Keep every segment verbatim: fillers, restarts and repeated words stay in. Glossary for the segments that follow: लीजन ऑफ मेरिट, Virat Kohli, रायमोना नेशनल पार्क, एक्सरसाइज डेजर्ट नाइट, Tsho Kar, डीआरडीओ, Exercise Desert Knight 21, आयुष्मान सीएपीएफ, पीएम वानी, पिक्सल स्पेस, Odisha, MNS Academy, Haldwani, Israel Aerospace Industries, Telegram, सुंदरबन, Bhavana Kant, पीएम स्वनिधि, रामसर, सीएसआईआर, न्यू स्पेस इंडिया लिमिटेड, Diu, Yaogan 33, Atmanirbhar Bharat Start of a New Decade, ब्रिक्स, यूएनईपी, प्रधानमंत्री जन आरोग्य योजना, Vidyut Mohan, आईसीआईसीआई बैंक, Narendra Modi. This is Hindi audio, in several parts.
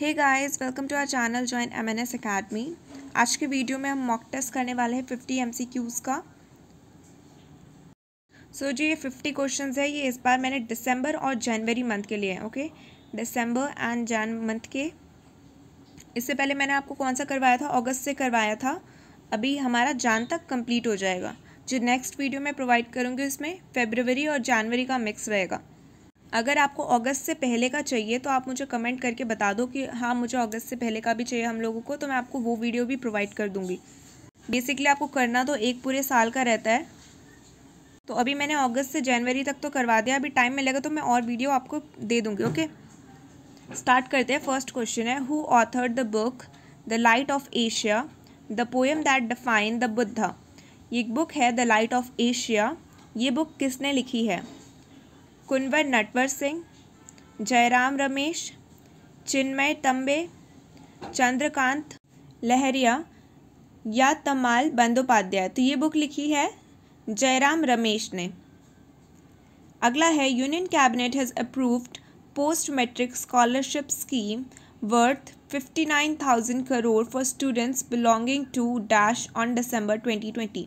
Hey guys welcome to our channel join MNS academy. आज के वीडियो में हम मॉक टेस्ट करने वाले हैं फिफ्टी एमसीक्यूज़ का। सो so, जो ये फिफ्टी क्वेश्चंस है ये इस बार मैंने दिसंबर और जनवरी मंथ के लिए है। Okay December and Jan month के। इससे पहले मैंने आपको कौन सा करवाया था, अगस्त से करवाया था। अभी हमारा जान तक कंप्लीट हो जाएगा। जो नेक्स्ट वीडियो मैं प्रोवाइड करूँगी उसमें फरवरी और जनवरी का मिक्स रहेगा। अगर आपको अगस्त से पहले का चाहिए तो आप मुझे कमेंट करके बता दो कि हाँ मुझे अगस्त से पहले का भी चाहिए हम लोगों को, तो मैं आपको वो वीडियो भी प्रोवाइड कर दूंगी। बेसिकली आपको करना तो एक पूरे साल का रहता है। तो अभी मैंने अगस्त से जनवरी तक तो करवा दिया, अभी टाइम मिलेगा तो मैं और वीडियो आपको दे दूँगी। ओके स्टार्ट करते हैं। फर्स्ट क्वेश्चन है, who authored the book the light of Asia the poem that define the Buddha. ये बुक है द लाइट ऑफ एशिया, ये बुक किसने लिखी है? कुंवर नटवर सिंह, जयराम रमेश, चिन्मय तंबे, चंद्रकांत लहरिया या तमाल बंदोपाध्याय। तो ये बुक लिखी है जयराम रमेश ने। अगला है, union cabinet has approved post matric scholarship scheme worth fifty nine thousand crore for students belonging to dash on December twenty twenty.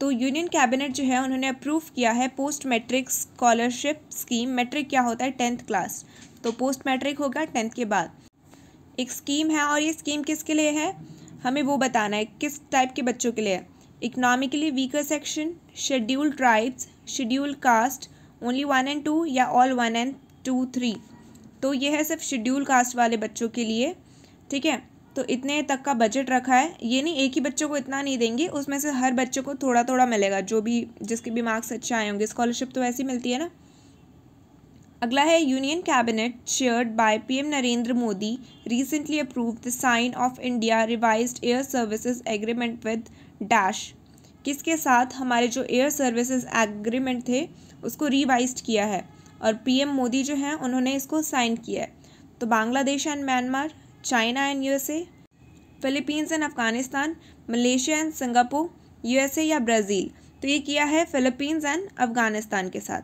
तो यूनियन कैबिनेट जो है उन्होंने अप्रूव किया है post matric scholarship scheme. Matric क्या होता है? Tenth class. तो पोस्ट मैट्रिक होगा टेंथ के बाद। एक स्कीम है और ये स्कीम किसके लिए है हमें वो बताना है, किस टाइप के बच्चों के लिए है? Economically weaker section, schedule tribes, schedule caste, only one and two या all one and two three. तो ये है सिर्फ शेड्यूल कास्ट वाले बच्चों के लिए। ठीक है, तो इतने तक का बजट रखा है। ये नहीं एक ही बच्चों को इतना नहीं देंगे, उसमें से हर बच्चों को थोड़ा थोड़ा मिलेगा, जो भी जिसके भी मार्क्स अच्छे आए होंगे। स्कॉलरशिप तो वैसी मिलती है ना। अगला है, union cabinet chaired by PM Narendra Modi recently approved the sign of India revised air services agreement with dash. किसके साथ हमारे जो एयर सर्विसेज एग्रीमेंट थे उसको रिवाइज किया है और पीएम मोदी जो हैं उन्होंने इसको साइन किया है। तो Bangladesh and Myanmar, China and USA, Philippines and Afghanistan, Malaysia and Singapore, USA या ब्राज़ील। तो ये किया है फिलीपींस एंड अफगानिस्तान के साथ।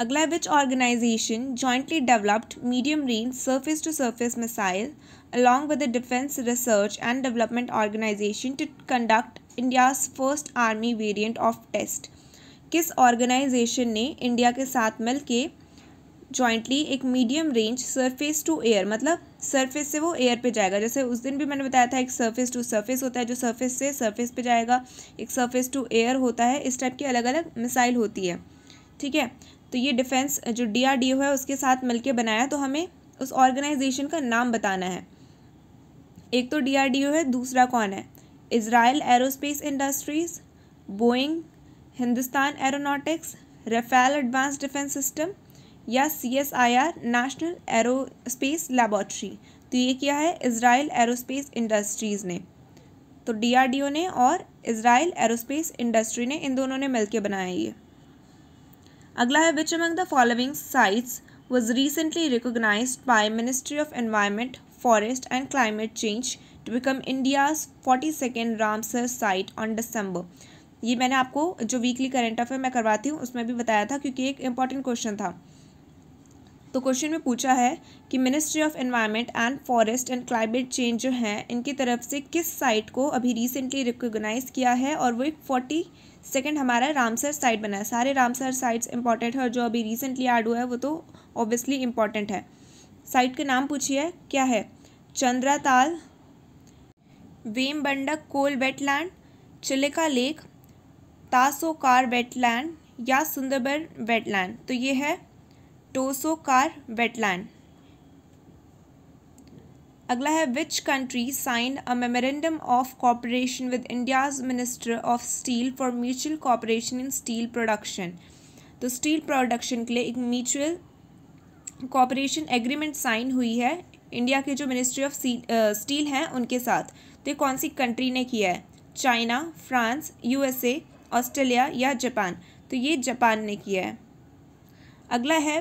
अगला, which organisation jointly developed medium range surface to surface missile along with the defence research and development organisation to conduct India's first army variant of test. किस ऑर्गेनाइजेशन ने इंडिया के साथ मिलकर जॉइंटली एक medium range surface to air, मतलब सरफेस से वो एयर पे जाएगा। जैसे उस दिन भी मैंने बताया था एक सरफेस टू सरफेस होता है जो सरफेस से सरफेस पे जाएगा, एक सरफेस टू एयर होता है। इस टाइप की अलग अलग मिसाइल होती है। ठीक है, तो ये डिफेंस जो डीआरडीओ है उसके साथ मिलके बनाया। तो हमें उस ऑर्गेनाइजेशन का नाम बताना है। एक तो डीआरडीओ है, दूसरा कौन है? Israel aerospace industries, Boeing, Hindustan aeronautics, Rafale advance defence system या सीएसआईआर नेशनल एरोस्पेस लैबोरेटरी। तो ये क्या है? इजराइल एरोस्पेस इंडस्ट्रीज़ ने। तो डीआरडीओ ने और इजराइल एरोस्पेस इंडस्ट्री ने, इन दोनों ने मिलकर बनाया ये। अगला है, which among the following sites was recently recognised by ministry of environment, forest and climate change to become India's forty second रामसर site on December. ये मैंने आपको जो वीकली करेंट अफेयर मैं करवाती हूँ उसमें भी बताया था, क्योंकि एक इंपॉर्टेंट क्वेश्चन था। तो क्वेश्चन में पूछा है कि ministry of environment and forest and climate change जो हैं इनकी तरफ से किस साइट को अभी रिसेंटली रिकॉग्नाइज किया है और वो एक फोर्टी सेकेंड हमारा रामसर साइट बना है। सारे रामसर साइट्स इंपॉर्टेंट है और जो अभी रिसेंटली ऐड हुआ है वो तो ऑब्वियसली इम्पॉर्टेंट है। साइट का नाम पूछिए क्या है? Chandra Tal, Vembanad Kol wetland, Chilika lake, Tso Kar wetland या सुंदरबन वेटलैंड। तो ये है त्सो कार वेटलैंड। अगला है, which country signed a memorandum of cooperation with India's minister of steel for mutual cooperation in steel production. तो स्टील प्रोडक्शन के लिए एक म्यूचुअल कॉपरेशन एग्रीमेंट साइन हुई है इंडिया के जो मिनिस्ट्री ऑफ स्टील हैं उनके साथ। तो ये कौन सी कंट्री ने किया है? चाइना, फ्रांस, यूएसए, ऑस्ट्रेलिया या जापान। तो ये जापान ने किया है। अगला है,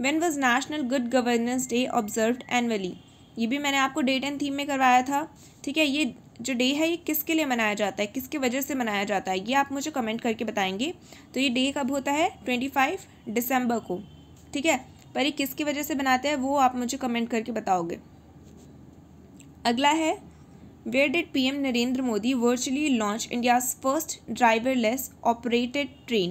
when was national good governance day observed annually. ये भी मैंने आपको डेट एंड थीम में करवाया था। ठीक है, ये जो डे है ये किसके लिए मनाया जाता है, किसके वजह से मनाया जाता है, ये आप मुझे कमेंट करके बताएंगे। तो ये डे कब होता है? ट्वेंटी फाइव दिसंबर को। ठीक है, पर ये किसकी वजह से बनाते हैं वो आप मुझे कमेंट करके बताओगे। अगला है where did PM Narendra Modi virtually launch India's first driverless operated train.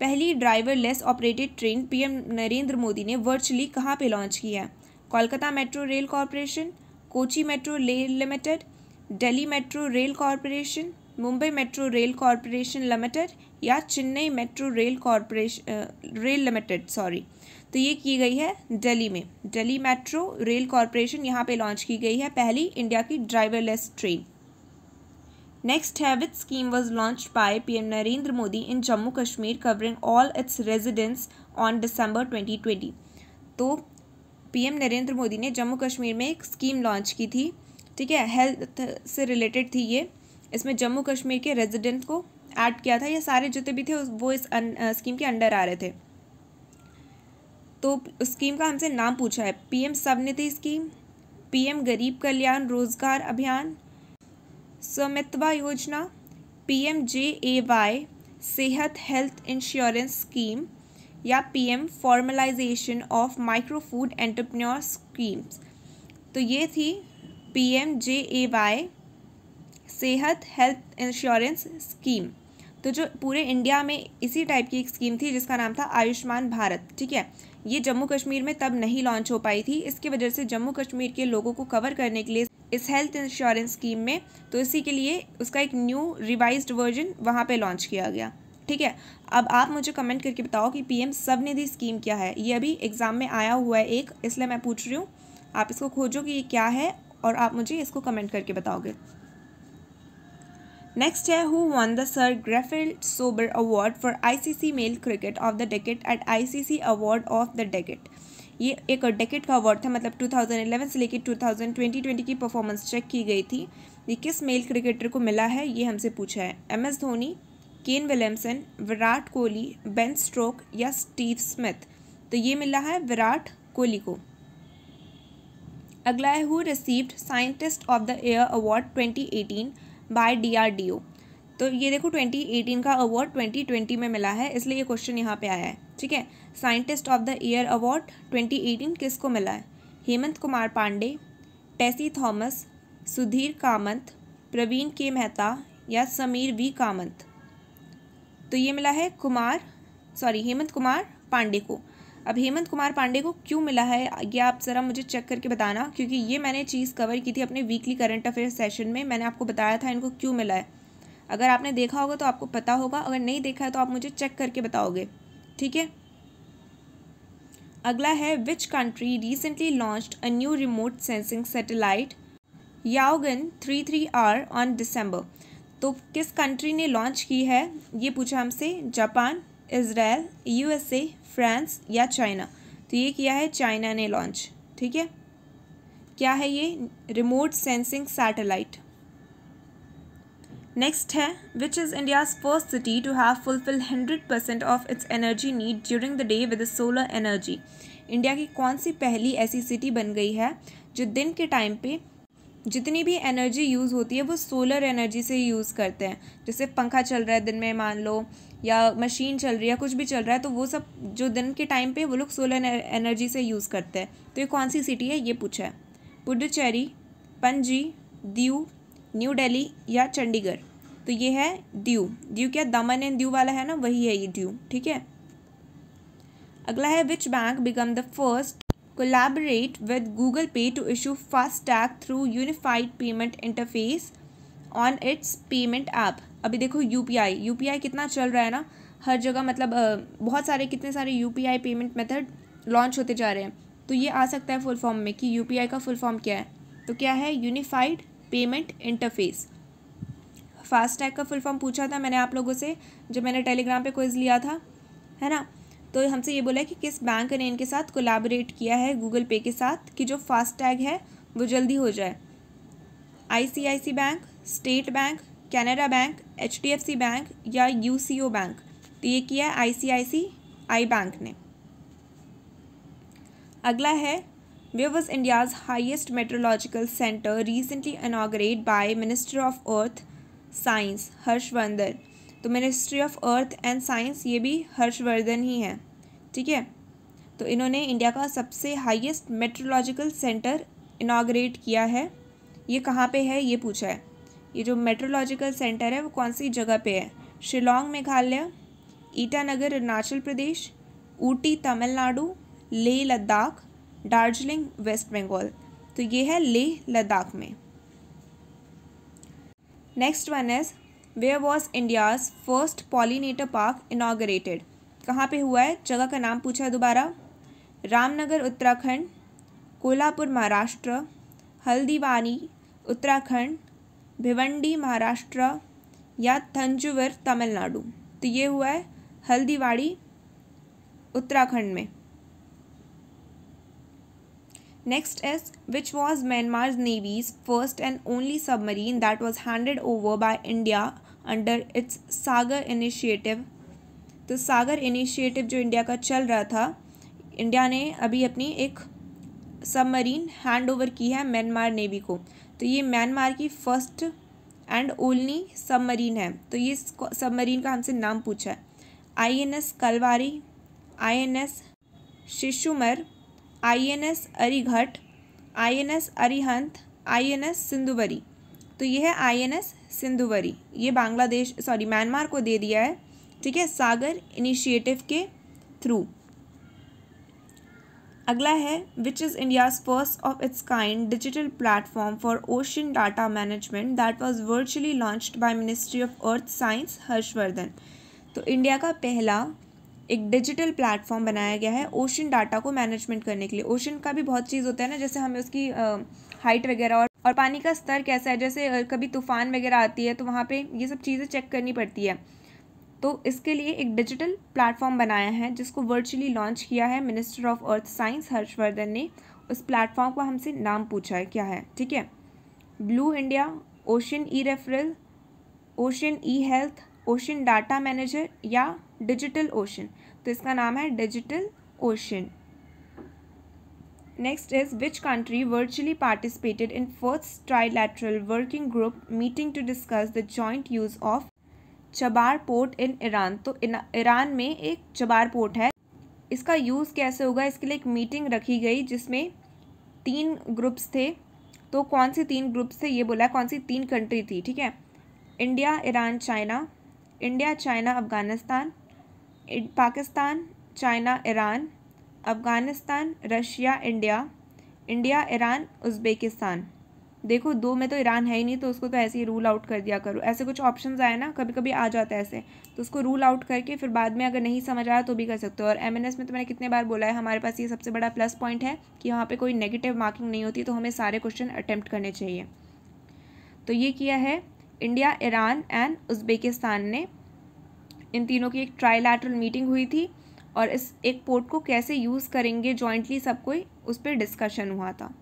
पहली driverless operated train PM Narendra Modi ने वर्चुअली कहाँ पे लॉन्च किया है? Kolkata metro rail corporation, Kochi metro rail limited, Delhi metro rail corporation, Mumbai metro rail corporation limited या Chennai metro rail corporation rail limited sorry तो ये की गई है दिल्ली में। दिल्ली मेट्रो रेल कॉरपोरेशन यहाँ पे लॉन्च की गई है पहली इंडिया की ड्राइवरलेस ट्रेन। नेक्स्ट है which scheme was launched by PM Narendra Modi in Jammu Kashmir covering all its residents on December twenty twenty. तो पीएम नरेंद्र मोदी ने जम्मू कश्मीर में एक स्कीम लॉन्च की थी, ठीक है, हेल्थ से रिलेटेड थी ये। इसमें जम्मू कश्मीर के रेजिडेंट को ऐड किया था, ये सारे जितने भी थे वो इस स्कीम के अंडर आ रहे थे। तो स्कीम का हमसे नाम पूछा है, पीएम स्वनिधि स्कीम, पीएम गरीब कल्याण रोजगार अभियान, स्वामित्व योजना, PM J A Y Sehat health insurance scheme या PM formalisation of micro food entrepreneur schemes. तो ये थी PM J A Y Sehat health insurance scheme. तो जो पूरे इंडिया में इसी टाइप की एक स्कीम थी जिसका नाम था आयुष्मान भारत, ठीक है। ये जम्मू कश्मीर में तब नहीं लॉन्च हो पाई थी, इसकी वजह से जम्मू कश्मीर के लोगों को कवर करने के लिए इस हेल्थ इंश्योरेंस स्कीम में, तो इसी के लिए उसका एक न्यू रिवाइज्ड वर्जन वहाँ पे लॉन्च किया गया, ठीक है। अब आप मुझे कमेंट करके बताओ कि पीएम स्वनिधि स्कीम क्या है। ये अभी एग्ज़ाम में आया हुआ है एक, इसलिए मैं पूछ रही हूँ, आप इसको खोजो कि ये क्या है और आप मुझे इसको कमेंट करके बताओगे। नेक्स्ट है who won the sir Garfield sober award for ICC male cricket of the decade at ICC award of the decade. ये एक डेकेड का अवार्ड था, मतलब टू थाउजेंड इलेवन से लेकर टू थाउजेंड ट्वेंटी की परफॉर्मेंस चेक की गई थी। ये किस मेल क्रिकेटर को मिला है ये हमसे पूछा है। M S Dhoni, Kane Williamson, Virat Kohli, Ben Stokes या स्टीव स्मिथ। तो ये मिला है विराट कोहली को। अगला है who received scientist of the year award twenty eighteen by डीआरडीओ। तो ये देखो ट्वेंटी एटीन का अवार्ड ट्वेंटी ट्वेंटी में मिला है, इसलिए ये क्वेश्चन यहाँ पे आया है, ठीक है। Scientist of the year award twenty eighteen किसको मिला है? हेमंत कुमार पांडे, टेसी थॉमस, सुधीर कामत, प्रवीण के मेहता या समीर वी कामत। तो ये मिला है कुमार सॉरी हेमंत कुमार पांडे को। अब हेमंत कुमार पांडे को क्यों मिला है ये आप ज़रा मुझे चेक करके बताना, क्योंकि ये मैंने चीज़ कवर की थी अपने वीकली करंट अफेयर सेशन में। मैंने आपको बताया था इनको क्यों मिला है। अगर आपने देखा होगा तो आपको पता होगा, अगर नहीं देखा है तो आप मुझे चेक करके बताओगे, ठीक है। अगला है which country recently launched a new remote sensing satellite Yaogan three three R on December. तो किस कंट्री ने लॉन्च की है ये पूछा हमसे, जापान, इजराइल, यूएसए, फ्रांस या चाइना। तो ये किया है चाइना ने लॉन्च, ठीक है। क्या है ये? Remote sensing satellite. नेक्स्ट है which is India's first city to have fulfil hundred percent of its energy need during the day with solar energy. India की कौन सी पहली ऐसी सिटी बन गई है जो दिन के टाइम पे जितनी भी एनर्जी यूज़ होती है वो सोलर एनर्जी से यूज़ करते हैं। जैसे पंखा चल रहा है दिन में मान लो, या मशीन चल रही है, कुछ भी चल रहा है, तो वो सब जो दिन के टाइम पे वो लोग सोलर एनर्जी से यूज़ करते हैं। तो ये कौन सी सिटी है ये पूछा है। पुडुचेरी, पणजी, दीव, न्यू दिल्ली या चंडीगढ़। तो ये है दीव। दीव क्या दमन एंड दीव वाला है ना, वही है ये दीव, ठीक है। अगला है which bank become the first collaborate with Google Pay to issue FASTag through unified payment interface on its payment app। अभी देखो U P I U P I कितना चल रहा है ना हर जगह, मतलब बहुत सारे कितने सारे U P I payment method launch होते जा रहे हैं। तो ये आ सकता है फुल फॉर्म में कि यू पी आई का फुल फॉर्म क्या है। तो क्या है? Unified payment interface. फास्टैग का फुल फॉर्म पूछा था मैंने आप लोगों से जब मैंने टेलीग्राम पे क्विज लिया था, है ना। तो हमसे ये बोला है कि किस बैंक ने इनके साथ कोलैबोरेट किया है गूगल पे के साथ कि जो फास्टैग है वो जल्दी हो जाए। आईसीआईसीआई बैंक, state bank, Canara bank, HDFC bank या यूसीओ बैंक। तो ये किया है आईसीआईसीआई बैंक ने। अगला है where was India's highest meteorological centre recently inaugurate by minister of earth science Harshvardhan. तो ministry of earth and science ये भी हर्षवर्धन ही है, ठीक है। तो इन्होंने इंडिया का सबसे हाईएस्ट मेट्रोलॉजिकल सेंटर इनाग्रेट किया है। ये कहाँ पे है ये पूछा है। ये जो मेट्रोलॉजिकल सेंटर है वो कौन सी जगह पे है? शिलोंग मेघालय, ईटानगर अरुणाचल प्रदेश, ऊटी तमिलनाडु, लेह लद्दाख, दार्जिलिंग वेस्ट बंगाल। तो ये है लेह लद्दाख में। Next one is where was India's first pollinator park inaugurated. कहाँ पे हुआ है? जगह का नाम पूछा है दोबारा। रामनगर उत्तराखंड, कोल्हापुर महाराष्ट्र, हल्दीवानी उत्तराखंड, भिवंडी महाराष्ट्र या तंजौर तमिलनाडु। तो ये हुआ है हल्दीवाड़ी उत्तराखंड में। Next is which was Myanmar navy's first and only submarine that was handed over by India under its Sagar initiative. तो सागर इनिशिएटिव जो इंडिया का चल रहा था, इंडिया ने अभी अपनी एक सबमरीन हैंडओवर की है म्यांमार नेवी को। तो ये म्यांमार की फर्स्ट एंड ओनली सबमरीन है। तो ये सबमरीन का हमसे नाम पूछा है। I N S Kalvari, I N S Shishumar, I N S Arighat, I N S Arihant, I N S Sindhuvir. तो ये है आई एन एस सिंधुवरी। ये बांग्लादेश सॉरी म्यांमार को दे दिया है, ठीक है, सागर इनिशिएटिव के थ्रू। अगला है which is India's first of its kind digital platform for ocean data management that was virtually launched by ministry of earth science Harshvardhan. तो इंडिया का पहला एक डिजिटल प्लेटफॉर्म बनाया गया है ओशन डाटा को मैनेजमेंट करने के लिए। ओशन का भी बहुत चीज़ होता है ना, जैसे हमें उसकी हाइट वगैरह और, और पानी का स्तर कैसा है, जैसे कभी तूफान वगैरह आती है तो वहाँ पर ये सब चीज़ें चेक करनी पड़ती है। तो इसके लिए एक डिजिटल प्लेटफॉर्म बनाया है जिसको वर्चुअली लॉन्च किया है minister of earth science Harshvardhan ने। उस प्लेटफॉर्म का हमसे नाम पूछा है क्या है, ठीक है। ब्लू इंडिया, ओशन ई रेफरल, ओशन ई हेल्थ, ओशन डाटा मैनेजर या डिजिटल ओशन। तो इसका नाम है digital ocean. Next is which country virtually participated in first trilateral working group meeting to discuss the joint use of Chabahar port in Iran. तो ईरान में एक चबार पोर्ट है, इसका यूज़ कैसे होगा इसके लिए एक मीटिंग रखी गई जिसमें तीन ग्रुप्स थे। तो कौन से तीन ग्रुप्स थे ये बोला है, कौन सी तीन कंट्री थी, ठीक है। India Iran China, India China Afghanistan, Pakistan China Iran, Afghanistan Russia India, India Iran Uzbekistan. देखो दो में तो ईरान है ही नहीं, तो उसको तो ऐसे ही रूल आउट कर दिया करो। ऐसे कुछ ऑप्शंस आए ना, कभी कभी आ जाता है ऐसे, तो उसको रूल आउट करके फिर बाद में अगर नहीं समझ आया तो भी कर सकते हो। और एमएनएस में तो मैंने कितने बार बोला है, हमारे पास ये सबसे बड़ा प्लस पॉइंट है कि यहाँ पे कोई नेगेटिव मार्किंग नहीं होती, तो हमें सारे क्वेश्चन अटैम्प्ट करने चाहिए। तो ये किया है इंडिया ईरान एंड उज़्बेकिस्तान ने। इन तीनों की एक ट्राइलैटरल मीटिंग हुई थी और इस एक पोर्ट को कैसे यूज़ करेंगे जॉइंटली सब कोई, उस पर डिस्कशन हुआ था।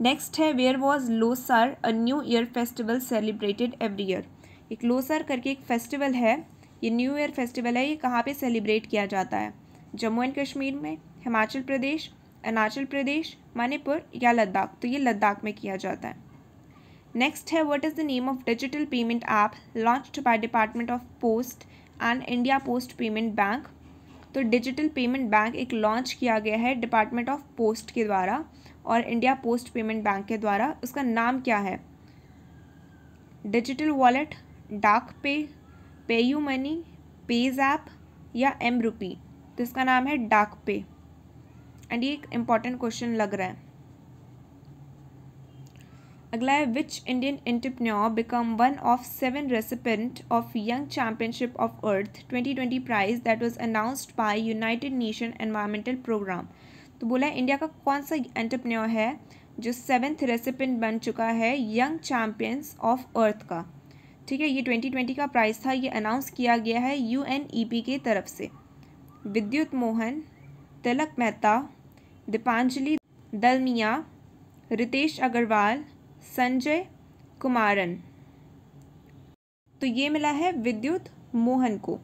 नेक्स्ट है where was Losar a new year festival celebrated every year. एक लोसार करके एक फेस्टिवल है, ये न्यू ईयर फेस्टिवल है। ये कहाँ पे सेलिब्रेट किया जाता है? जम्मू एंड कश्मीर में, हिमाचल प्रदेश, अरुणाचल प्रदेश, मणिपुर या लद्दाख। तो ये लद्दाख में किया जाता है। नेक्स्ट है what is the name of digital payment app launched by department of post and India post payment bank. तो डिजिटल पेमेंट बैंक एक लॉन्च किया गया है डिपार्टमेंट ऑफ पोस्ट के द्वारा और इंडिया पोस्ट पेमेंट बैंक के द्वारा। उसका नाम क्या है? Digital wallet, Dak Pay, Pay U Money, PayZapp या एम रूपी। तो इसका नाम है डाक पे। एंड ये एक इम्पॉर्टेंट क्वेश्चन लग रहा है। अगला है which Indian entrepreneur become one of seven recipient of young championship of earth twenty twenty prize that was announced by united nation environmental programme. तो बोला है इंडिया का कौन सा एंटरप्रेन्योर है जो सेवेंथ रेसिपेंट बन चुका है यंग चैम्पियंस ऑफ अर्थ का, ठीक है। ये ट्वेंटी ट्वेंटी का प्राइज़ था, ये अनाउंस किया गया है यूएनईपी की तरफ से। विद्युत मोहन, तिलक मेहता, दीपांजलि दलमिया, रितेश अग्रवाल, संजय कुमारन। तो ये मिला है विद्युत मोहन को।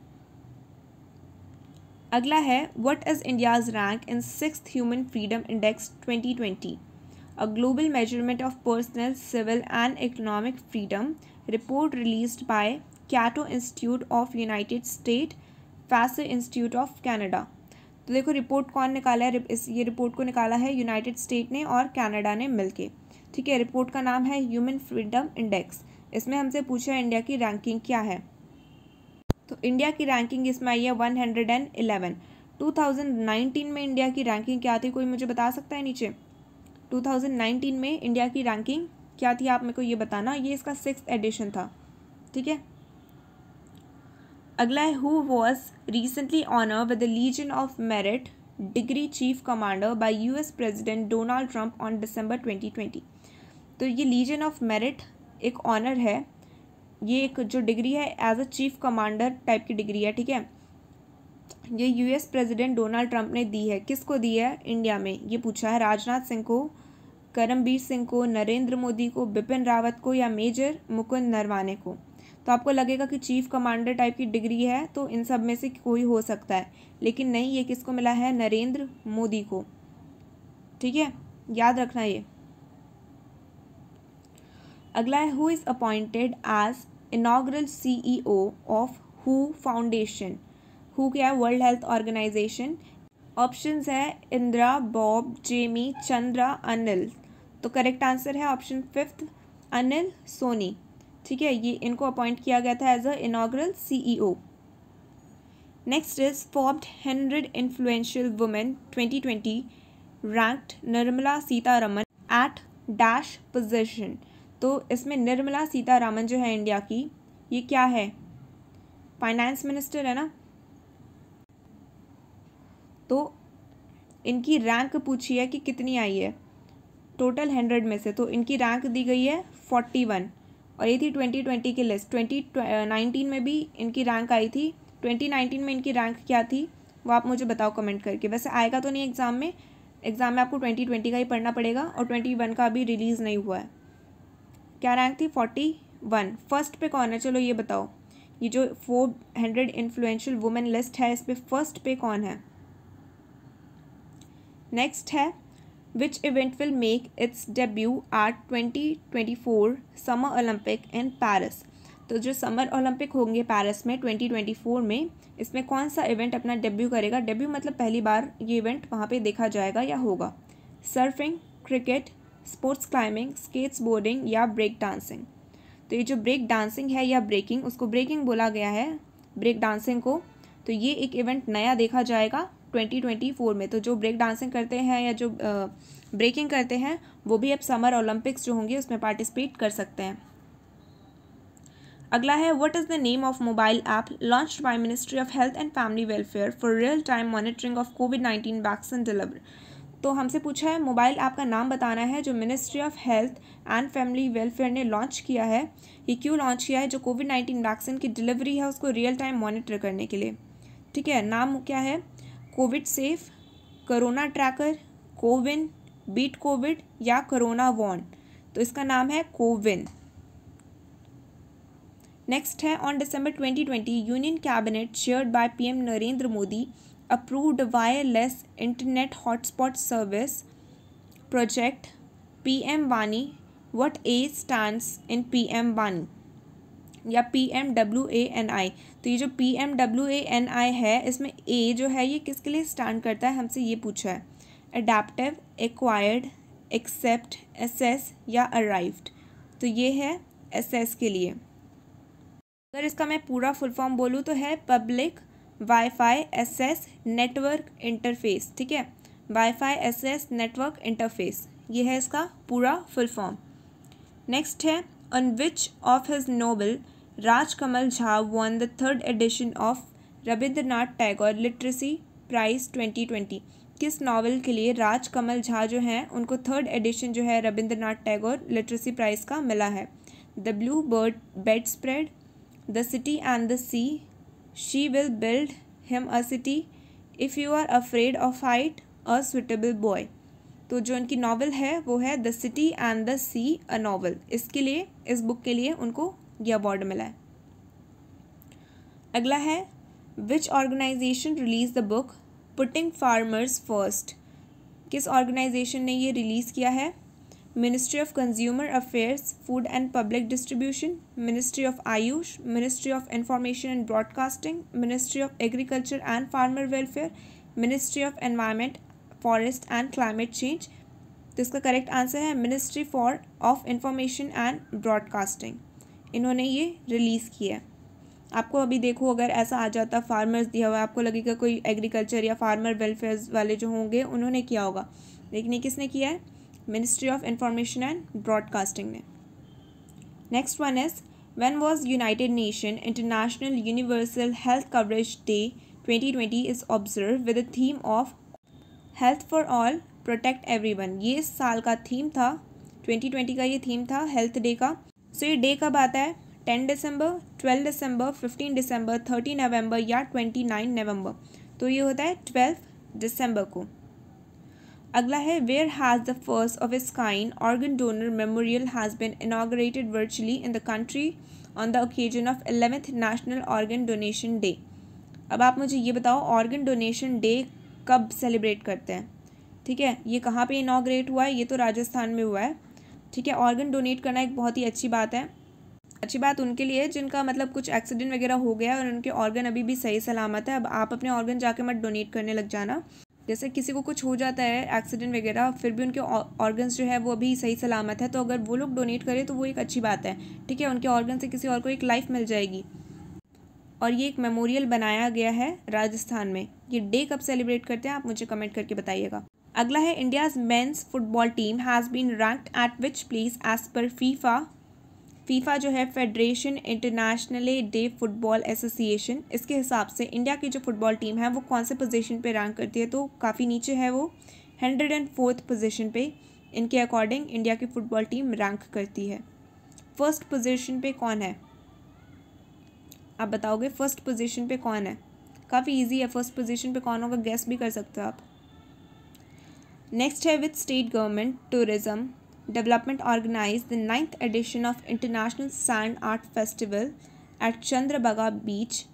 अगला है what is India's rank in sixth human freedom index twenty twenty, a global measurement of personal civil and economic freedom report released by Cato institute of united state, Fraser institute of Canada. तो देखो रिपोर्ट कौन निकाला है, इस ये रिपोर्ट को निकाला है यूनाइटेड स्टेट ने और कनाडा ने मिलके। ठीक है, रिपोर्ट का नाम है ह्यूमन फ्रीडम इंडेक्स। इसमें हमसे पूछा इंडिया की रैंकिंग क्या है, तो इंडिया की रैंकिंग इसमें आई है one hundred and eleven. Two thousand nineteen में इंडिया की रैंकिंग क्या थी, कोई मुझे बता सकता है नीचे? टू थाउजेंड नाइनटीन में इंडिया की रैंकिंग क्या थी, आप मेरे को ये बताना। ये इसका सिक्स्थ एडिशन था। ठीक है, अगला है who was recently honour with the लीजन ऑफ मेरिट degree chief commander by US president Donald Trump on December twenty twenty. तो ये लीजन ऑफ मेरिट एक ऑनर है, ये एक जो डिग्री है as a chief commander type की डिग्री है। ठीक है, ये यूएस प्रेसिडेंट डोनाल्ड ट्रंप ने दी है। किसको दी है इंडिया में, ये पूछा है। राजनाथ सिंह को, करमबीर सिंह को, नरेंद्र मोदी को, बिपिन रावत को या मेजर मुकुंद नरवाने को। तो आपको लगेगा कि चीफ कमांडर टाइप की डिग्री है तो इन सब में से कोई हो सकता है, लेकिन नहीं, ये किसको मिला है, नरेंद्र मोदी को। ठीक है, याद रखना ये। अगला है who is appointed as inaugural CEO of हु फाउंडेशन। हु क्या है, वर्ल्ड हेल्थ ऑर्गेनाइजेशन। ऑप्शंस है इंदिरा, बॉब, जेमी, चंद्रा, अनिल। तो करेक्ट आंसर है ऑप्शन फिफ्थ, अनिल सोनी। ठीक है, ये इनको अपॉइंट किया गया था as a inaugural CEO. Next is Forbes hundred influential women twenty twenty ranked Nirmala Sitharaman at dash position. तो इसमें निर्मला सीतारमन जो है इंडिया की, ये क्या है, फाइनेंस मिनिस्टर है ना, तो इनकी रैंक पूछी है कि कितनी आई है टोटल हंड्रेड में से, तो इनकी रैंक दी गई है फोर्टी वन, और ये थी ट्वेंटी ट्वेंटी की लिस्ट। ट्वेंटी नाइनटीन में भी इनकी रैंक आई थी। ट्वेंटी नाइनटीन में इनकी रैंक क्या थी वो आप मुझे बताओ कमेंट करके। वैसे आएगा तो नहीं एग्ज़ाम में, एग्ज़ाम में आपको ट्वेंटी ट्वेंटी का ही पढ़ना पड़ेगा, और ट्वेंटी वन का अभी रिलीज़ नहीं हुआ है। क्या रैंक थी, फोर्टी वन। फर्स्ट पे कौन है, चलो ये बताओ, ये जो four hundred influential women list है इस पर फर्स्ट पे कौन है। नेक्स्ट है Which event will make its debut at twenty twenty four Summer Olympic in Paris? तो जो समर ओलंपिक होंगे पेरिस में ट्वेंटी ट्वेंटी फोर में, इसमें कौन सा इवेंट अपना डेब्यू करेगा। डेब्यू मतलब पहली बार ये इवेंट वहाँ पे देखा जाएगा या होगा। Surfing, cricket, sports climbing, skates boarding या ब्रेक डांसिंग। तो ये जो ब्रेक डांसिंग है या ब्रेकिंग, उसको ब्रेकिंग बोला गया है, ब्रेक डांसिंग को। तो ये एक इवेंट नया देखा जाएगा ट्वेंटी ट्वेंटी फोर में। तो जो ब्रेक डांसिंग करते हैं या जो ब्रेकिंग करते हैं वो भी अब समर ओलंपिक्स जो होंगे उसमें पार्टिसिपेट कर सकते हैं। अगला है what is the name of mobile app launched by ministry of health and family welfare for real time monitoring of COVID nineteen vaccine delivery. तो हमसे पूछा है मोबाइल ऐप का नाम बताना है जो ministry of health and family welfare ने लॉन्च किया है। ये क्यों लॉन्च किया है, जो कोविड नाइन्टीन वैक्सीन की डिलीवरी है उसको रियल टाइम मॉनिटर करने के लिए। ठीक है, नाम क्या है, covid safe, corona tracker, CoWIN, beat covid या कोरोना वॉन। तो इसका नाम है कोविन। नेक्स्ट है on December twenty twenty union cabinet chaired by PM Narendra Modi approved wireless internet hotspot service project पीएम वानी। What A stands in पीएम वानी या P M W A N आई। तो ये जो P M W A N आई है इसमें ए जो है ये किसके लिए स्टैंड करता है, हमसे ये पूछा है। अडेप्टिव, एक्वायर्ड, एक्सेप्ट, एसेस या अराइव्ड। तो ये है एसेस के लिए। अगर इसका मैं पूरा फुल फॉर्म बोलूँ तो है public wifi access network interface. ठीक है, वाईफाई एसेस नेटवर्क इंटरफेस, ये है इसका पूरा फुल फॉर्म। नेक्स्ट है on which of his novel Raj Kamal Jha won the third edition of Rabindranath Tagore literacy prize twenty twenty. किस नावल के लिए राज कमल झा जो हैं उनको थर्ड एडिशन जो है रविंद्रनाथ टैगोर लिटरेसी प्राइज का मिला है। The blue bird bed spread, the city and the sea, she will build him a city, if you are afraid of height, a suitable boy. तो जो उनकी नावल है वो है the city and the sea a novel. इसके लिए, इस बुक के लिए उनको ये अवार्ड मिला है। अगला है which organisation release the book putting farmers first. किस ऑर्गेनाइजेशन ने ये रिलीज़ किया है, ministry of consumer affairs, food and public distribution, ministry of AYUSH, ministry of information and broadcasting, ministry of agriculture and farmer welfare ministry of environment forest and climate change. तो इसका करेक्ट आंसर है ministry for of information and broadcasting. इन्होंने ये रिलीज़ किया। आपको अभी देखो अगर ऐसा आ जाता फार्मर्स दिया हुआ, आपको लगेगा कोई एग्रीकल्चर या फार्मर वेलफेयर वाले जो होंगे उन्होंने किया होगा, लेकिन ये किसने किया है? Ministry of information and broadcasting ने। Next one is when was United nation international universal health coverage day twenty twenty is observe with the theme of health for all protect everyone. ये इस साल का थीम था, ट्वेंटी ट्वेंटी का ये थीम था हेल्थ डे का। सो ये डे कब आता है? Ten December, twelve December, fifteen December, thirty November या ट्वेंटी नाइन नवंबर। तो ये होता है ट्वेल्व दिसंबर को। अगला है where has the first of its kind organ donor memorial has been inaugurated virtually in the country on the occasion of eleventh national organ donation day. अब आप मुझे ये बताओ ऑर्गन डोनेशन डे कब सेलिब्रेट करते हैं? ठीक है, ये कहाँ पे इनॉग्रेट हुआ है? ये तो राजस्थान में हुआ है। ठीक है, ऑर्गन डोनेट करना एक बहुत ही अच्छी बात है। अच्छी बात उनके लिए जिनका मतलब कुछ एक्सीडेंट वगैरह हो गया और उनके ऑर्गन अभी भी सही सलामत है। अब आप अपने ऑर्गन जाके मत डोनेट करने लग जाना। जैसे किसी को कुछ हो जाता है एक्सीडेंट वगैरह, फिर भी उनके ऑर्गन्स जो है वो अभी सही सलामत है, तो अगर वो लोग डोनेट करें तो वो एक अच्छी बात है। ठीक है, उनके ऑर्गन से किसी और को एक लाइफ मिल जाएगी। और ये एक मेमोरियल बनाया गया है राजस्थान में। ये डे कब सेलिब्रेट करते हैं आप मुझे कमेंट करके बताइएगा। अगला है India's men's football team has been ranked at which place as per FIFA. FIFA जो है फेडरेशन इंटरनेशनले डे फुटबॉल एसोसिएशन, इसके हिसाब से इंडिया की जो फुटबॉल टीम है वो कौन से पोजीशन पे रैंक करती है? तो काफ़ी नीचे है वो, हंड्रेड एंड फोर्थ पोजिशन पे इनके अकॉर्डिंग इंडिया की फुटबॉल टीम रैंक करती है। फर्स्ट पोजिशन पे कौन है आप बताओगे? फर्स्ट पोजिशन पे कौन है? काफ़ी ईजी है, फर्स्ट पोजिशन पे कौन होगा गेस भी कर सकते हो आप। नेक्स्ट है with state government tourism development organise the ninth edition of international sand art festival at Chandrabhaga beach.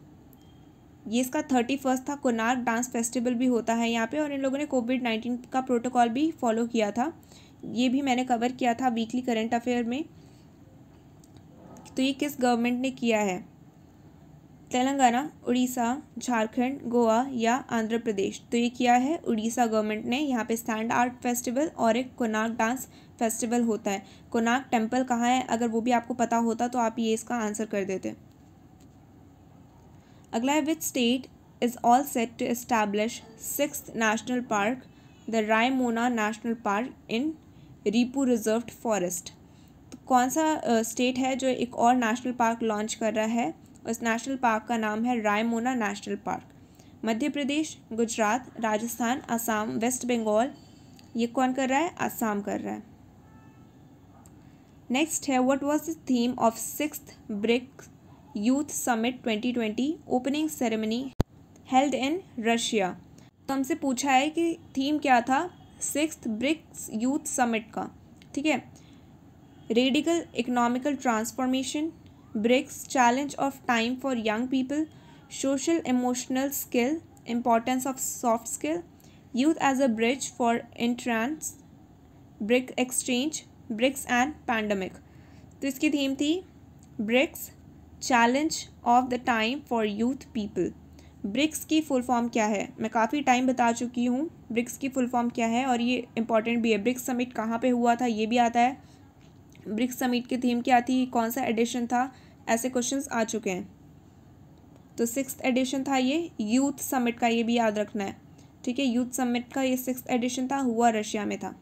ये इसका थर्टी फर्स्ट था। कोणार्क डांस फेस्टिवल भी होता है यहाँ पे, और इन लोगों ने कोविड नाइन्टीन का प्रोटोकॉल भी फॉलो किया था। ये भी मैंने कवर किया था वीकली करंट अफेयर में। तो ये किस गवर्नमेंट ने किया है? तेलंगाना, उड़ीसा, झारखंड, गोवा या आंध्र प्रदेश। तो ये किया है उड़ीसा गवर्नमेंट ने। यहाँ पे स्टैंड आर्ट फेस्टिवल और एक कोणार्क डांस फेस्टिवल होता है। कोणार्क टेम्पल कहाँ है? अगर वो भी आपको पता होता तो आप ये इसका आंसर कर देते। अगला है which state is all set to establish sixth national park the रायमोना नेशनल पार्क in Ripu reserved forest. तो कौन सा स्टेट uh, है जो एक और नेशनल पार्क लॉन्च कर रहा है? उस नेशनल पार्क का नाम है रायमोना नेशनल पार्क। Madhya Pradesh, Gujarat, Rajasthan, Assam, West Bengal, ये कौन कर रहा है? असम कर रहा है। नेक्स्ट है what was the theme of sixth ब्रिक्स youth summit twenty twenty opening ceremony held in Russia. तो हमसे पूछा है कि थीम क्या था सिक्स्थ ब्रिक्स यूथ समिट का। ठीक है, radical economical transformation, ब्रिक्स challenge of time for young people, social emotional skill, importance of soft skill, youth as a bridge for entrance, BRIC exchange, ब्रिक्स and pandemic. तो इसकी थीम थी ब्रिक्स challenge of the time for youth people. ब्रिक्स की फुल फॉर्म क्या है? मैं काफ़ी टाइम बता चुकी हूँ ब्रिक्स की फुल फॉर्म क्या है, और ये इंपॉर्टेंट भी है। ब्रिक्स समिट कहाँ पे हुआ था ये भी आता है। ब्रिक्स समिट की थीम क्या थी, कौन सा एडिशन था, ऐसे क्वेश्चंस आ चुके हैं। तो सिक्स्थ एडिशन था ये यूथ समिट का, ये भी याद रखना है। ठीक है, यूथ समिट का ये सिक्स्थ एडिशन था, हुआ रशिया में था।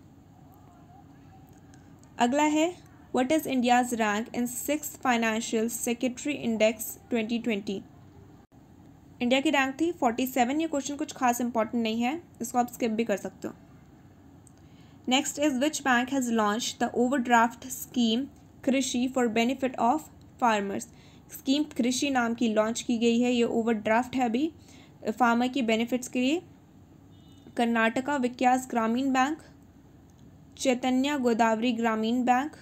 अगला है what is India's rank in sixth financial secretary index twenty twenty. India की रैंक थी फोर्टी सेवन। ये क्वेश्चन कुछ खास इंपॉर्टेंट नहीं है, इसको आप स्किप भी कर सकते हो। Next is which bank has launch the overdraft scheme Krishi for benefit of farmers. Scheme Krishi नाम की लॉन्च की गई है, ये ओवरड्राफ्ट है अभी फार्मर की बेनिफिट्स के लिए। कर्नाटका विकास ग्रामीण बैंक, चैतन्य गोदावरी ग्रामीण बैंक,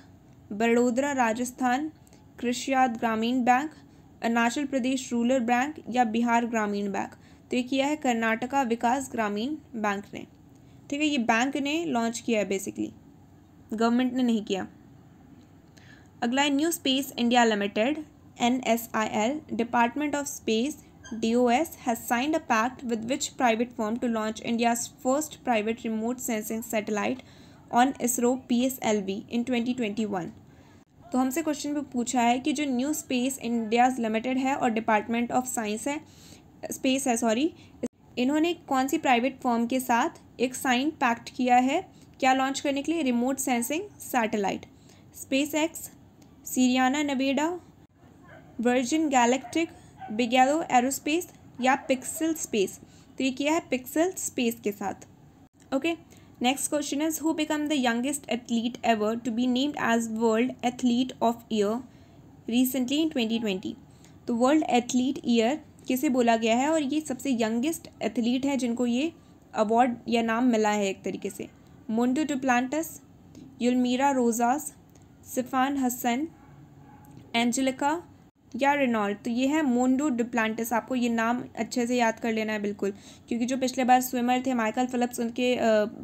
बड़ोदरा राजस्थान कृषियाद Gramin bank, Arunachal Pradesh rural bank या बिहार ग्रामीण बैंक। तो ये किया है कर्नाटका विकास ग्रामीण बैंक ने। ठीक है, ये बैंक ने लॉन्च किया है, बेसिकली गवर्नमेंट ने नहीं किया। अगला है न्यू स्पेस इंडिया लिमिटेड N S I L department of space D O S has signed a pact with which private firm to launch India's first private remote sensing satellite on ISRO P S L V in twenty twenty-one. तो हमसे क्वेश्चन भी पूछा है कि जो न्यू स्पेस इंडिया लिमिटेड है और डिपार्टमेंट ऑफ साइंस है स्पेस है सॉरी इन्होंने कौन सी प्राइवेट फर्म के साथ एक साइन पैक्ट किया है क्या लॉन्च करने के लिए remote sensing satellite SpaceX Sierra Nevada Virgin Galactic Bigelow aerospace या पिक्सल स्पेस तो ये किया है पिक्सल स्पेस के साथ. Okay next question is who become the youngest athlete ever to be named as world athlete of year recently in twenty twenty. तो वर्ल्ड एथलीट ईयर किसे बोला गया है और ये सबसे यंगेस्ट एथलीट है जिनको ये अवार्ड या नाम मिला है एक तरीके से. Mondo Duplantis Yulimar Rojas Sifan Hassan Angelica या रेनॉल्ड तो ये है मोंटो डुप्लांटिस. आपको ये नाम अच्छे से याद कर लेना है बिल्कुल क्योंकि जो पिछले बार स्विमर थे माइकल फिलिप्स उनके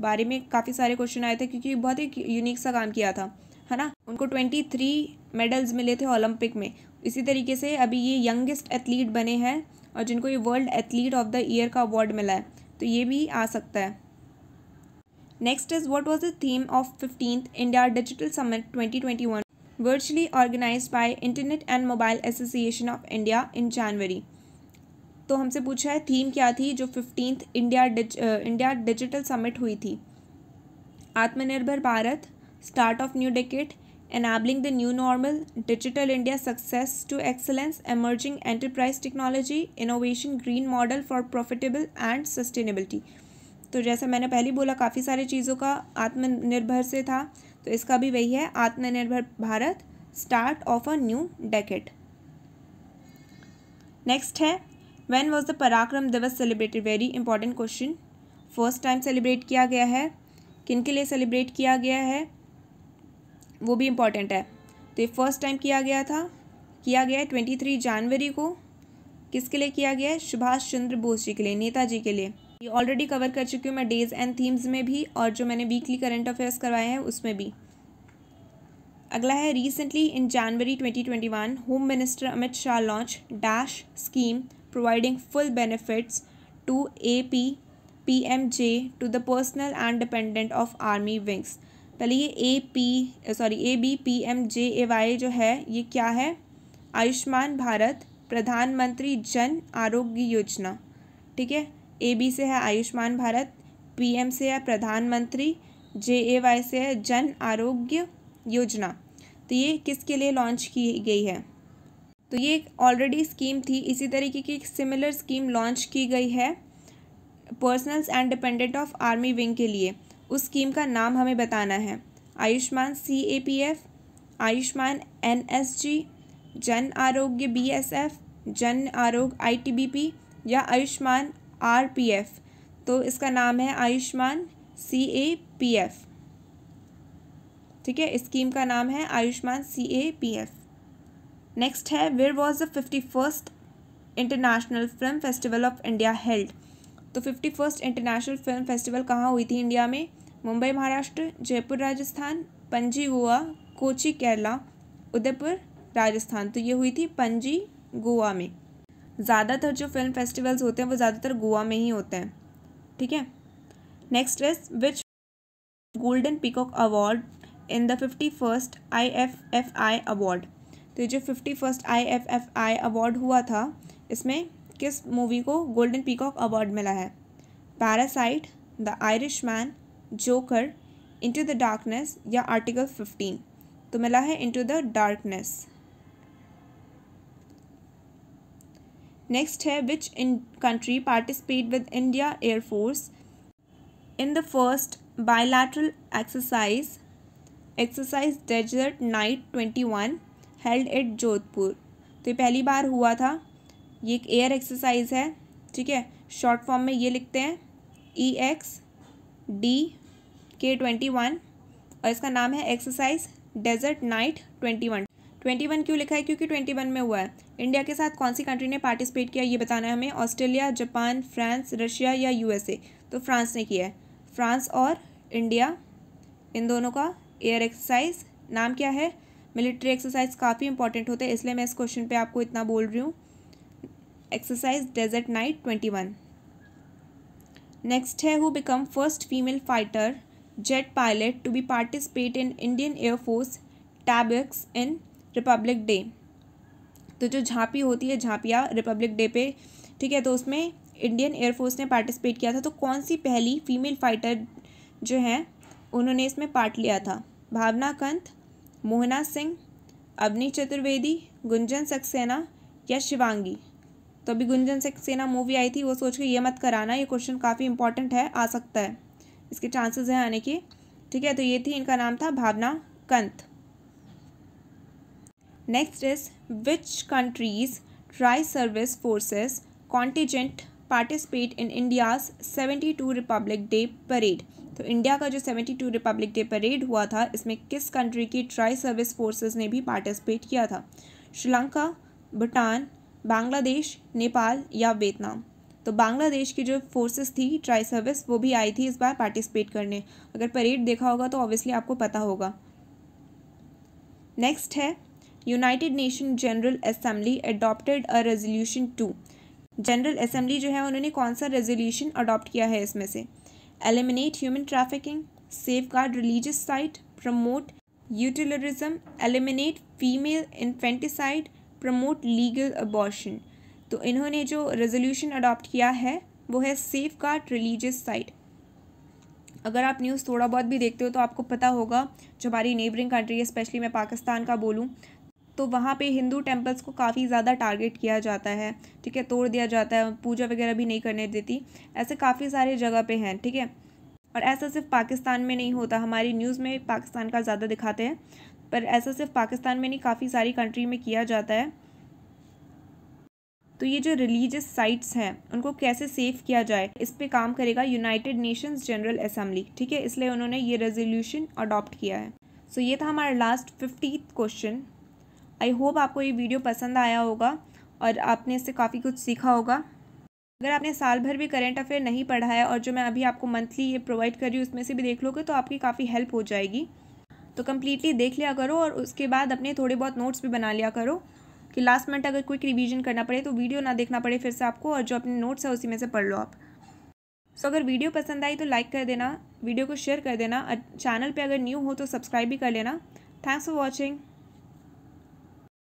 बारे में काफ़ी सारे क्वेश्चन आए थे क्योंकि बहुत ही यूनिक सा काम किया था है ना. उनको ट्वेंटी थ्री मेडल्स मिले थे ओलंपिक में. इसी तरीके से अभी ये यंगेस्ट एथलीट बने हैं और जिनको ये world athlete of the year का अवार्ड मिला है तो ये भी आ सकता है. Next is what was the theme of fifteenth India digital summit twenty twenty one virtually organised by internet and mobile association of India in January. तो हमसे पूछा है थीम क्या थी जो fifteenth India India digital summit हुई थी. Atmanirbhar Bharat start of new decade Enabling the new normal, digital India success to excellence, emerging enterprise technology, innovation, green model for profitable and sustainability. तो जैसा मैंने पहले बोला काफ़ी सारी चीज़ों का आत्मनिर्भर से था तो इसका भी वही है Atmanirbhar Bharat start of a new decade. Next है when was the Parakram Diwas celebrated? Very important question. First time celebrate किया गया है किन के लिए सेलिब्रेट किया गया है वो भी इम्पॉर्टेंट है. तो ये फर्स्ट टाइम किया गया था किया गया है ट्वेंटी थ्री जनवरी को. किसके लिए किया गया है सुभाष चंद्र बोस जी के लिए नेताजी के लिए. ये ऑलरेडी कवर कर चुकी हूँ मैं डेज एंड थीम्स में भी और जो मैंने वीकली करंट अफेयर्स करवाए हैं उसमें भी. अगला है recently in January twenty twenty one home minister Amit Shah launch dash scheme providing full benefits to A P P M J to the personal and dependent of army wings. पहले ये A P sorry A B P M J A Y जो है ये क्या है आयुष्मान भारत प्रधानमंत्री जन आरोग्य योजना. ठीक है ए बी से है आयुष्मान भारत पी एम से है प्रधानमंत्री जे ए वाई से है जन आरोग्य योजना. तो ये किसके लिए लॉन्च की गई है तो ये एक ऑलरेडी स्कीम थी. इसी तरीके की एक सिमिलर स्कीम लॉन्च की गई है personals and dependent of army wing के लिए. उस स्कीम का नाम हमें बताना है Ayushman C A P F Ayushman N S G Jan Arogya B S F Jan Arogya I T B P या आयुष्मान आर पी एफ. तो इसका नाम है Ayushman C A P F. ठीक है स्कीम का नाम है Ayushman C A P F. Next है where was the fifty first international film festival of India held. तो fifty first international film festival कहाँ हुई थी इंडिया में मुंबई महाराष्ट्र जयपुर राजस्थान पणजी गोवा कोची केरला उदयपुर राजस्थान. तो ये हुई थी पणजी गोवा में. ज़्यादातर जो फिल्म फेस्टिवल्स होते हैं वो ज़्यादातर गोवा में ही होते हैं. ठीक है next is which golden peacock award in the fifty first I F F I award. तो ये जो fifty first I F F I award हुआ था इसमें किस मूवी को गोल्डन पीकॉक अवार्ड मिला है. Parasite the Irishman Joker into the darkness या आर्टिकल फिफ्टीन. तो मिला है इनटू द डार्कनेस. नेक्स्ट है which in country participate with India air force in the first bilateral exercise एक्सरसाइज डेजर्ट नाइट twenty one held at Jodhpur. तो ये पहली बार हुआ था. ये एक एयर एक्सरसाइज है. ठीक है शॉर्ट फॉर्म में ये लिखते हैं E X D K twenty one और इसका नाम है एक्सरसाइज डेजर्ट नाइट twenty one. Twenty one क्यों लिखा है क्योंकि ट्वेंटी वन में हुआ है. इंडिया के साथ कौन सी कंट्री ने पार्टिसिपेट किया ये बताना है हमें. ऑस्ट्रेलिया जापान फ्रांस रशिया या यूएसए. तो फ्रांस ने किया है. फ्रांस और इंडिया इन दोनों का एयर एक्सरसाइज नाम क्या है. मिलिट्री एक्सरसाइज काफ़ी इंपॉर्टेंट होते हैं इसलिए मैं इस क्वेश्चन पर आपको इतना बोल रही हूँ. एक्सरसाइज डेजर्ट नाइट twenty one. Next है who become first female fighter jet pilot to be participate in Indian air force tableaux in Republic day. तो जो झांपी होती है झांपिया रिपब्लिक डे पे, ठीक है, तो उसमें इंडियन एयरफोर्स ने पार्टिसिपेट किया था। तो कौन सी पहली फीमेल फाइटर जो है उन्होंने इसमें पार्ट लिया था? भावना कंत, मोहना सिंह, अवनी चतुर्वेदी, गुंजन सक्सेना या शिवांगी। तो अभी गुंजन सक्सेना मूवी आई थी, वो सोच के ये मत कराना, ये क्वेश्चन काफ़ी इंपॉर्टेंट है, आ सकता है, इसके चांसेस हैं आने के, ठीक है। तो ये थी, इनका नाम था Bhawana Kanth. Next is which countries tri service forces contingent participate in India's seventy two Republic day parade. तो इंडिया का जो seventy two Republic day parade हुआ था इसमें किस कंट्री की ट्राई सर्विस फोर्सेस ने भी पार्टिसिपेट किया था? श्रीलंका, भूटान, बांग्लादेश, नेपाल या वियतनाम। तो बांग्लादेश की जो फोर्सेस थी ट्राई सर्विस वो भी आई थी इस बार पार्टिसिपेट करने। अगर परेड देखा होगा तो ऑब्वियसली आपको पता होगा। नेक्स्ट है United nation general assembly adopted a resolution to. General assembly जो है उन्होंने कौन सा रेजोल्यूशन अडॉप्ट किया है इसमें से? Eliminate human trafficking, safeguard religious site, promote utilitarianism, eliminate female infanticide, promote legal abortion. तो इन्होंने जो रेजोल्यूशन अडॉप्ट किया है वो है सेफगार्ड रिलीजियस साइट। अगर आप न्यूज़ थोड़ा बहुत भी देखते हो तो आपको पता होगा जो हमारी नेबरिंग कंट्री है, स्पेशली मैं पाकिस्तान का बोलूँ तो वहाँ पे हिंदू टेम्पल्स को काफ़ी ज़्यादा टारगेट किया जाता है, ठीक है, तोड़ दिया जाता है, पूजा वगैरह भी नहीं करने देती। ऐसे काफ़ी सारे जगह पे हैं, ठीक है, और ऐसा सिर्फ पाकिस्तान में नहीं होता। हमारी न्यूज़ में पाकिस्तान का ज़्यादा दिखाते हैं पर ऐसा सिर्फ पाकिस्तान में नहीं, काफ़ी सारी कंट्री में किया जाता है। तो ये जो रिलीजियस साइट्स हैं उनको कैसे सेव किया जाए इस पर काम करेगा यूनाइटेड नेशंस जनरल असेंबली, ठीक है, इसलिए उन्होंने ये रेजोल्यूशन अडॉप्ट किया है। सो so, ये था हमारा last fiftieth question. I hope आपको ये वीडियो पसंद आया होगा और आपने इससे काफ़ी कुछ सीखा होगा। अगर आपने साल भर भी करेंट अफेयर नहीं पढ़ा है और जो मैं अभी आपको मंथली ये प्रोवाइड कर रही हूँ उसमें से भी देख लोगे तो आपकी काफ़ी हेल्प हो जाएगी। तो कम्प्लीटली देख लिया करो और उसके बाद अपने थोड़े बहुत नोट्स भी बना लिया करो कि लास्ट मिनट अगर क्विक रिवीजन करना पड़े तो वीडियो ना देखना पड़े फिर से आपको, और जो अपने नोट्स है उसी में से पढ़ लो आप। सो अगर वीडियो पसंद आई तो लाइक कर देना, वीडियो को शेयर कर देना, और चैनल पर अगर न्यू हो तो सब्सक्राइब भी कर लेना। Thanks for watching.